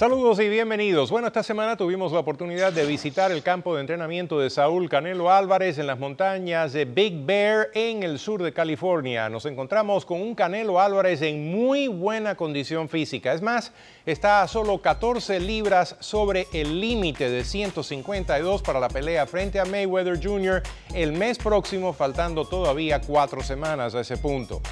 Saludos y bienvenidos. Bueno, esta semana tuvimos la oportunidad de visitar el campo de entrenamiento de Saúl Canelo Álvarez en las montañas de Big Bear en el sur de California. Nos encontramos con un Canelo Álvarez en muy buena condición física. Es más, está a solo 14 libras sobre el límite de 152 para la pelea frente a Mayweather Jr. el mes próximo, faltando todavía 4 semanas a ese punto.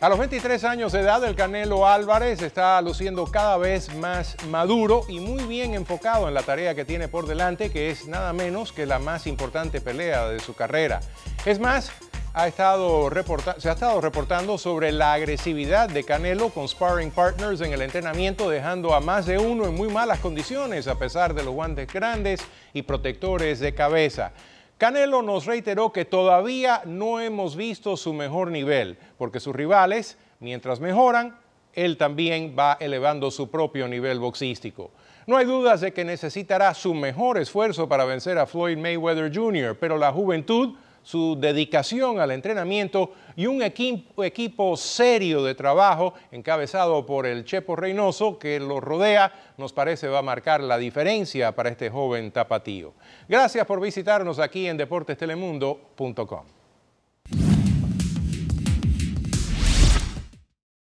A los 23 años de edad, el Canelo Álvarez está luciendo cada vez más maduro y muy bien enfocado en la tarea que tiene por delante, que es nada menos que la más importante pelea de su carrera. Es más, se ha estado reportando sobre la agresividad de Canelo con sparring partners en el entrenamiento, dejando a más de uno en muy malas condiciones a pesar de los guantes grandes y protectores de cabeza. Canelo nos reiteró que todavía no hemos visto su mejor nivel, porque sus rivales, mientras mejoran, él también va elevando su propio nivel boxístico. No hay dudas de que necesitará su mejor esfuerzo para vencer a Floyd Mayweather Jr., pero la juventud, su dedicación al entrenamiento y un equipo serio de trabajo encabezado por el Chepo Reynoso que lo rodea, nos parece va a marcar la diferencia para este joven tapatío. Gracias por visitarnos aquí en deportestelemundo.com.